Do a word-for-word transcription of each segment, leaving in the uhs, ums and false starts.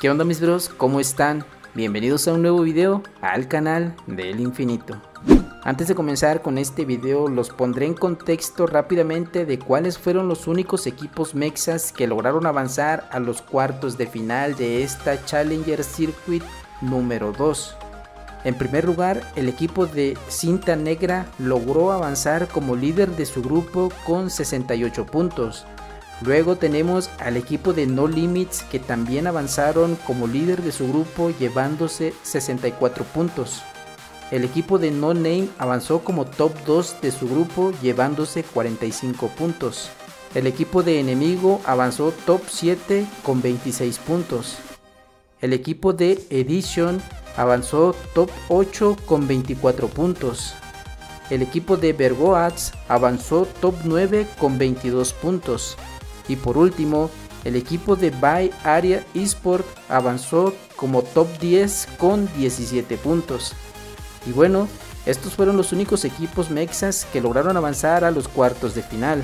¿Qué onda mis bros? ¿Cómo están? Bienvenidos a un nuevo video al canal del infinito. Antes de comenzar con este video los pondré en contexto rápidamente de cuáles fueron los únicos equipos mexas que lograron avanzar a los cuartos de final de esta Challenger Circuit número dos. En primer lugar, el equipo de Cinta Negra logró avanzar como líder de su grupo con sesenta y ocho puntos. Luego tenemos al equipo de No Limits que también avanzaron como líder de su grupo llevándose sesenta y cuatro puntos. El equipo de No Name avanzó como top dos de su grupo llevándose cuarenta y cinco puntos. El equipo de Enemigo avanzó top siete con veintiséis puntos. El equipo de Edition avanzó top ocho con veinticuatro puntos. El equipo de Vergoads avanzó top nueve con veintidós puntos. Y por último, el equipo de Bay Area Esport avanzó como top diez con diecisiete puntos. Y bueno, estos fueron los únicos equipos mexas que lograron avanzar a los cuartos de final.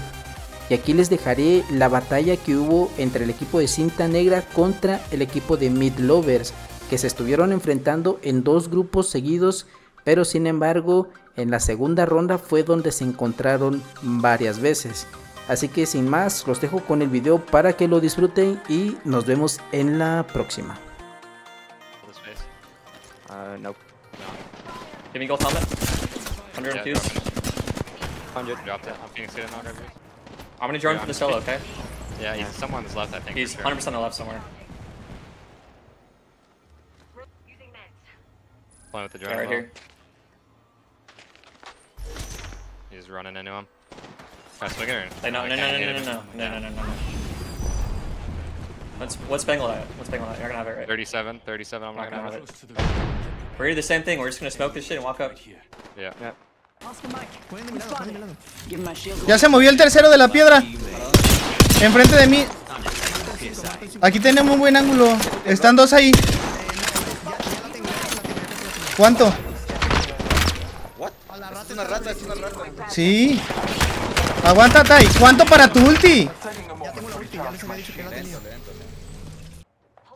Y aquí les dejaré la batalla que hubo entre el equipo de Cinta Negra contra el equipo de Midlovers, que se estuvieron enfrentando en dos grupos seguidos, pero sin embargo en la segunda ronda fue donde se encontraron varias veces. Así que sin más los dejo con el video para que lo disfruten y nos vemos en la próxima. Uh, no. No. Give me gold helmet. one hundred yeah, one hundred. Dropped it. I'm gonna join yeah, from the solo, okay? Yeah, he's someone's left, I think. He's sure. one hundred percent on the left somewhere. Playing with the drone. Yeah, right here. He's running into him. Try swinging or no, no, no, no, no, no, no, no, no, no, no. What's what's Bengal at? What's Bengal at? You're gonna have it, right? Thirty-seven, thirty-seven. I'm not gonna have it. We're gonna do the same thing. We're just gonna smoke this shit and walk up. Yeah. Yeah. Ya se movió el tercero de la piedra. Enfrente de mí. Aquí tenemos un buen ángulo. Están dos ahí. ¿Cuánto? Sí. Aguanta, Tai. ¿Cuánto para tu ulti?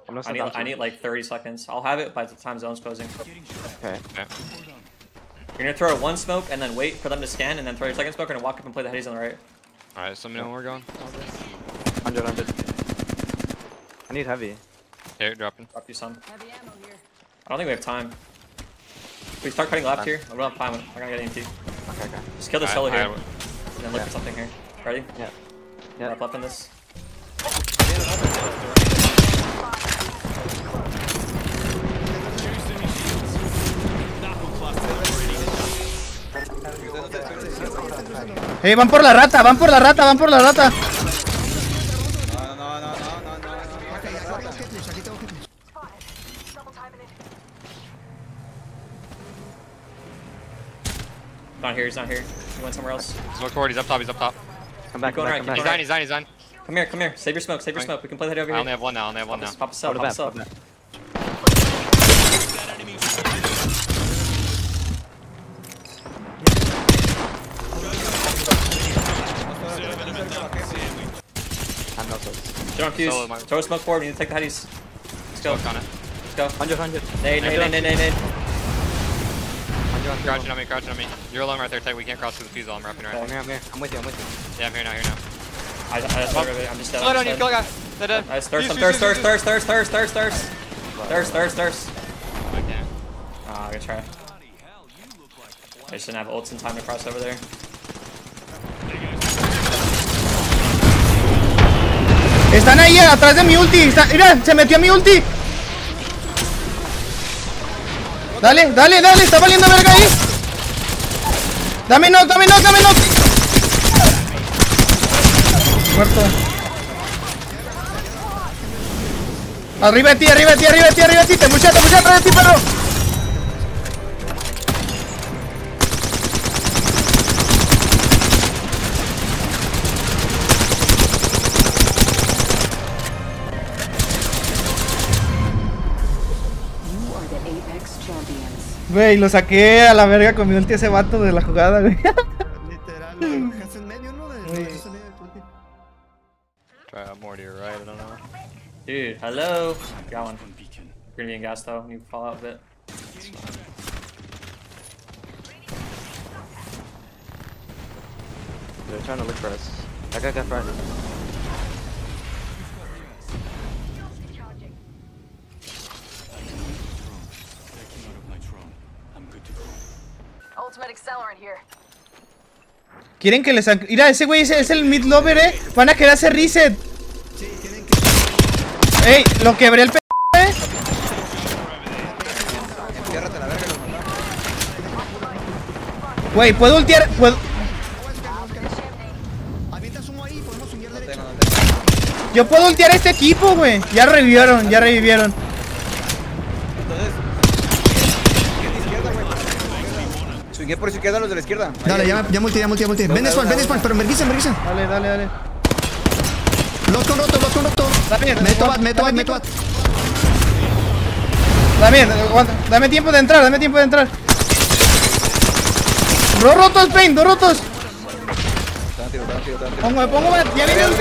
I need, I need like thirty seconds. I'll have it by the time zone's closing. Okay. Yeah. You're gonna throw one smoke and then wait for them to scan and then throw your second smoke and walk up and play the headies on the right. Alright, so let me know where we're going. one hundred, one hundred. I need heavy. Here, dropping. Drop you some. Heavy ammo here. I don't think we have time. We start cutting left here. I don't have time. I'm gonna get A M T. Okay, okay. Just kill the solo here. I, I, and then look yeah. for something here. Ready? Yeah. Yeah. Wrap up in this. Eh, van por la rata, van por la rata, van por la rata. No, no, no, no, no, no, no. Not here, he's not here. He went somewhere else. Smoke forward, he's up top, he's up top. Come back, come back, come back. He's on, he's on, he's on. Come here, come here. Save your smoke, save your smoke. We can play that over here. I only have one now, I only have one now. Pop us up, pop us up. Don't fuse. Solo, throw smoke forward. We need to take the headies. Let's go. Smoke on it. Let's go. one hundred, one hundred. Nade, nade, nade, nade, nade, nade. Crouching on me, crouching on me. You're alone right there, Tech. We can't cross through the fuse. I'm wrapping right. I'm here, I'm here. I'm with you, I'm with you. Yeah, I'm here now, here now. I, I just, I'm just dead. Slow down, you kill guys. They're dead. Nice, thirst, thirst, thirst, thirst, thirst, thirst, thirst, thirst. Thirst, thirst, thirst. I can't. Ah, good try. I just didn't have ults in time to cross over there. Están ahí atrás de mi ulti. Está... Mira, se metió a mi ulti. Dale, dale, dale. Está valiendo verga ahí. Dame knock, dame knock, dame knock. Muerto. Arriba de ti, arriba de ti, arriba de ti, arriba de ti. Te mucha, te mucha atrás de ti, perro. Güey, lo saqué a la verga con mi ulti ese vato de la jugada, güey. Literal, lo dejaste en medio, ¿no? De... Try out more to your right, I don't know. Dude, hello. Got one. We're gonna be in gas though. Need to fall out a bit. They're trying to look for us. I got that front. Quieren que les... Mira, ese güey es el Midlover, eh. Van a querer hacer reset. Ey, lo quebré el p***, eh. Güey, ¿puedo ultiar? ¿Puedo? Yo puedo ultear a este equipo, güey. Ya revivieron, ya revivieron. Swingué por izquierda los de la izquierda. Dale, ya, ya multi, ya multi, ya multi. Ven spawn, ven spawn, pero merguisen, merguisen. Dale, dale, dale. Los con roto, los con roto. Meto bat, meto bat, meto bat. Dame, dame tiempo de entrar, dame tiempo de entrar. Dos rotos, Pain, dos rotos. Pongo, me pongo, ya viene el...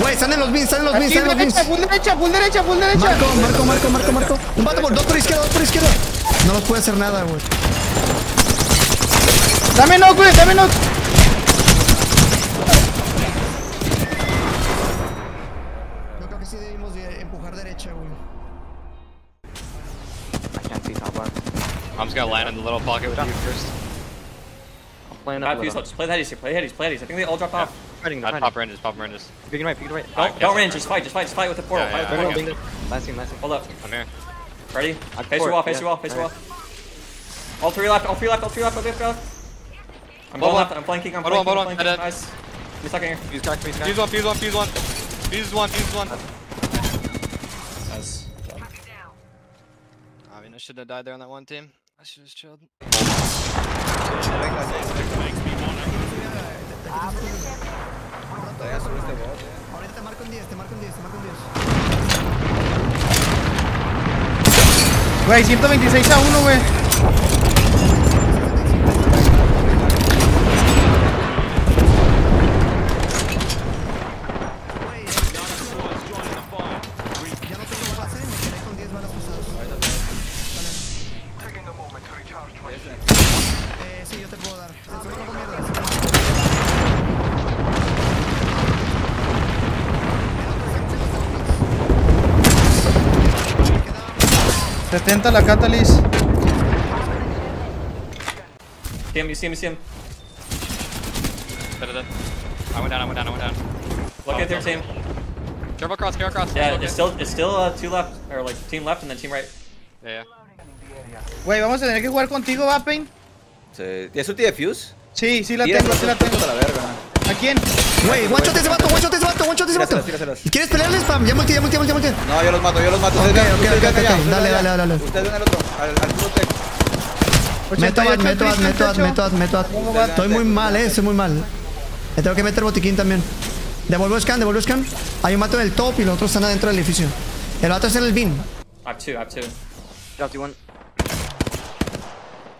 Güey, están en los bins, están en los bins, están en los bins. Full derecha, full derecha, full derecha. Marco, marco, marco, marco, marco. Un vato por dos por izquierda, dos por izquierda. No nos puede hacer nada, güey. Dame knock, güey, dame knock. Yo creo que sí debimos de empujar derecha, güey. I can't see top bar. I'm just gonna land in the little pocket with you first. Playing up. Just play the headies, play the headies, play the headies. I think they all drop off. Fighting, fighting. Pop ranges, pop ranges. Picking right, picking right. Don't, don't range, just fight, just fight, just fight with the portal. Yeah, yeah, fight with the portal. Last team, last team. Hold up. I'm here. Ready? I'm face your wall, face yeah. your wall, face all your wall. Right. All three left, all three left, all three left, all three left. I'm going left, I'm flanking, I'm flanking, I'm flanking. Nice. He's stuck in here. He's stuck, he's stuck. Fuse one, fuse one, fuse one. Fuse one, fuse one. Nice. I mean, I shouldn't have died there on that one team. I should have just chilled. Todavía solo este bot. Ahorita te marco un diez, te marco un diez, te marco un diez. Güey, ciento veintiséis a uno, güey. Ya no tengo base, me quedé con diez balas usadas. Eh, sí, yo te puedo dar. setenta la catalyst. See him, you see him, you see him. I went down, I went down, I went down. Look oh, at their team. Turbo cross, turbo cross. Yeah, it's still, it's still uh, two left, or like team left and then team right. Yeah, yeah. Wey, vamos a tener que jugar contigo, va, Pain. Sí. ¿Tienes ulti de Fuse? Sí, sí la tengo, sí la tengo. ¿A quién? Wey, one shot ese vato, one shot ese vato, one shot ese vato. ¿Quieres pelearles, Pam? Ya multi, ya multi, ya multi, ya multi. No, yo los mato, yo los mato. Okay, okay, okay, okay, okay. Dale, dale, dale, dale. Ustedes ven al otro, al, al protect. Meto ad, meto ad, meto ad, meto ad, meto ad. Estoy muy mal, eh, estoy muy mal. Le tengo que meter botiquín también. Devolvo scan, devolvo scan. Hay un mato en el top y los otros están adentro del edificio. El vato es en el bin. I have two, I have two. Dropped you one.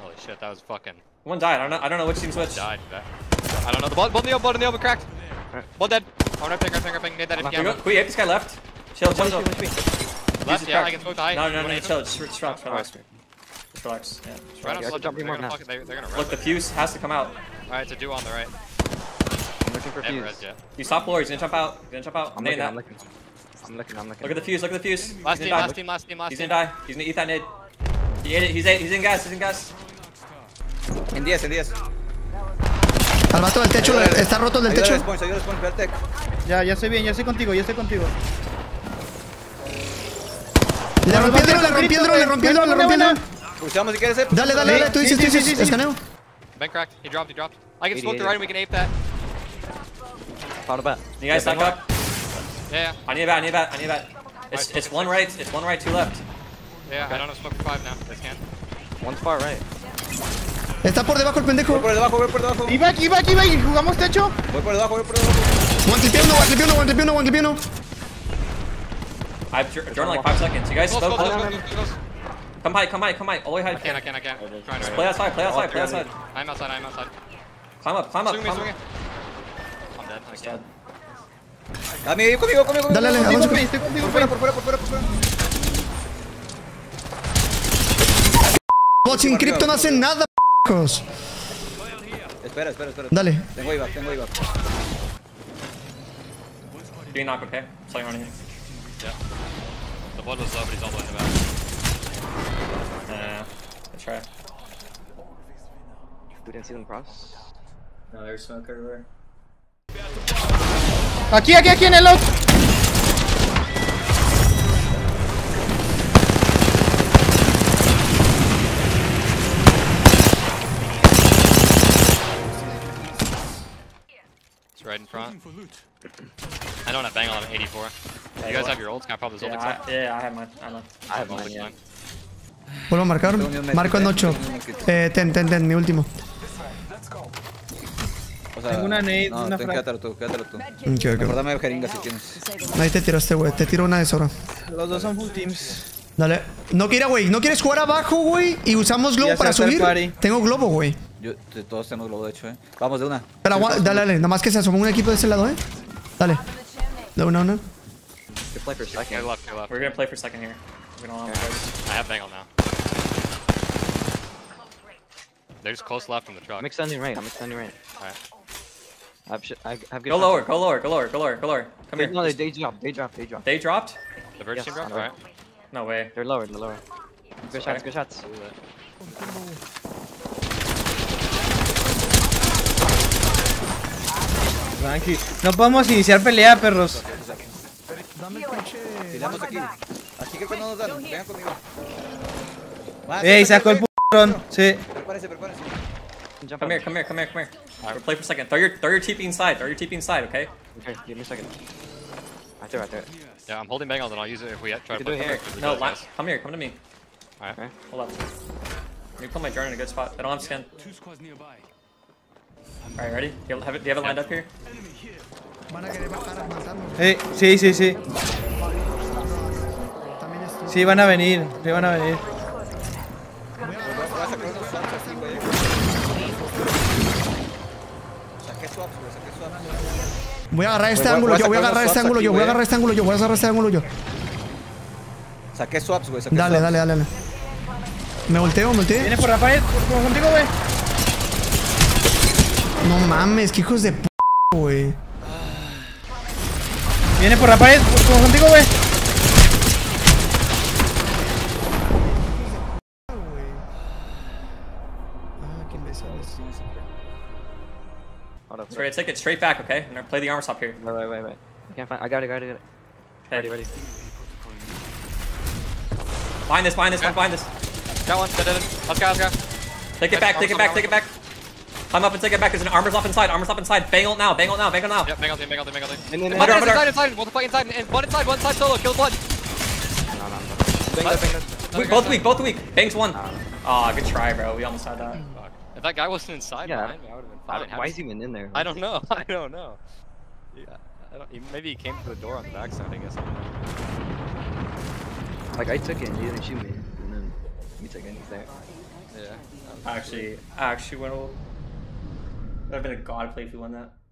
Holy shit, that was fucking... One died, I don't know, I don't know which team's which. Died, I don't know, the ball, ball in the open, ball in the open, cracked. Ball dead. I'm right pick, right pick, right pick, need that if you can. Can we hit this guy left? Chill, chill, chill. Left, yeah, I can smoke the high. No, no, no, chill, just relax, relax. Just relax, yeah. Right on slow jump, they're gonna fuck it, they're gonna run. Look, the fuse has to come out. Alright, it's a do on the right. I'm looking for fuse. You stop floor, he's gonna jump out, he's gonna jump out. I'm looking, I'm looking. I'm looking, I'm looking. Look at the fuse, look at the fuse. Last team, last team, last team, last team. He's gonna die, he's gonna eat that nade. He ate it, he's in gas, he's in gas. En diez, en diez. Al vato del techo, ayúdale, está roto el del techo. Response, response, ya, ya estoy bien, ya estoy contigo, ya estoy contigo. Le rompí el drone, le rompí el drone, le rompí el drone, le rompí el drone. Usamos si quieres. Dale, dale, dale, tú dices, tú dices, escaneo. Ben cracked, he dropped, he dropped. I can smoke the right and we can ape that. Found a bat. You guys stack up? Yeah, yeah. I need a bat, I need a bat, I need a bat. It's, it's one right, it's one right, two left. Yeah, I don't have smoke for five now, I can't. One's far right. Está por debajo el pendejo. Voy por debajo, voy por debajo. Iba aquí, iba aquí, iba aquí. ¿Jugamos techo? Voy por debajo, voy por debajo. One clip uno, one clip uno, one clip uno, one clip uno. I've drawn like five seconds. You guys slow. Come high, come high, come high. Always high. I can't, I can't, I can't. Just play outside, play outside, play outside. I'm outside, I'm outside. Climb up, climb up, climb up. I'm dead, I'm dead. Amigo, conmigo, conmigo, dale, dale, conmigo, conmigo, estoy conmigo, fuera, por fuera, por fuera, por fuera. Bots sin cripto no hacen nada, p***os. Espera, espera, espera. Dale. Tengo I V A P, tengo I V A P. Do you knock, okay? Sorry, running. Yeah. The bot was up, but he's all the way in the back. Nah, let's try. We didn't see them cross. No, there's smoke everywhere. Aquí, aquí, aquí en el lock. It's right in front. I don't have bang on, I'm eighty-four. Hey, you guys what? Have your ults? Can I pop this yeah, ult I, yeah, I have mine. I, left. I have mine, yeah. Vuelvo a marcar. Marco en ocho. Eh, ten, ten, ten, mi último. O sea, tengo una nade, no, una ten, quédatelo tú, quédatelo tú. Okay, okay. Dame jeringa si tienes. Ahí te tiro este wey, te tiro una de sobra. Los dos son full teams. Dale. No quiera, güey. ¿No quieres jugar abajo, güey? Y usamos globo para subir. Party. Tengo globo, güey. Todos tenemos globo, de hecho, eh. Vamos, de una. Pero, dale, dale, dale. Nada más que se asomó un equipo de ese lado, eh. Dale. De una, una. Play for second. Left, left. We're gonna play for second here. We don't have okay. I have angle now. They're just close left on the truck. I'm extending right. I'm extending right. Alright. I've sh I've, I've go lower, go lower, go lower, go lower, go lower. Come they, here. No, they, they dropped, they dropped, they dropped. They dropped? The verge yes, team dropped? Alright. No way. They're lower, they're lower. Good okay. shots, good shots. Tranqui. No podemos iniciar pelea, perros. Dame el pinche. Tiramos aquí. Así que cuando nos dan, vengan conmigo. Ey, sacó el p***rón. Sí. Prepárense, prepárense. Come here, come here, come here, come here. Alright, we'll play for a second. Throw your, throw your T P inside. Throw your T P inside, okay? Okay, give me a second. Right there, right there. Yeah, I'm holding bangles and I'll use it if we try we to play. Come here. No, la guys. Come here, come to me. Alright. Okay. Hold up. Let me put my drone in a good spot. I don't have scan. Alright, ready? Do you have it, do you have it lined yeah. up here? Hey, sí, sí, sí. Sí, van a venir. Sí, van a venir. Voy a agarrar este ángulo yo, voy a agarrar este ángulo yo, voy a agarrar este ángulo yo, voy a agarrar este ángulo yo. Saqué swaps, güey, saqué swaps. Dale, dale, dale. Me volteo, me volteo. Viene por Rafael, por contigo, güey. No mames, que hijos de p***, güey. Viene por Rafael, por contigo, güey. We're gonna take it straight back, okay? I'm gonna play the armor swap here. Wait, wait, wait, wait. I can't find. I got it, got it, got it. Okay. Ready, ready. Find this, find this, okay. find this. Got one. Dead, dead, dead. Let's go, let's go. Take it back, take it back, take it back. Climb up and take it back. There's an armor swap inside. Armor swap inside. Bang ult now. Bang ult now. Bang ult now. Yep. Bang ult. Bang ult. Bang ult. Inside, inside, inside. Multiply inside. And one inside, one inside solo. Kill blood. No, no, no. Bang up, bang up. Weak, both weak, both weak. Bangs one. Ah, good try, bro. We almost had that. If that guy wasn't inside yeah. behind me, I would have been fine. Why is he even in there? I don't know. I don't know. Yeah, I don't, maybe he came through the door on the backside, I guess. I don't know. Like, I took it and you didn't shoot me. And then you took it and he's there. Yeah. Actually, I actually went all... That would have been a god play if we won that.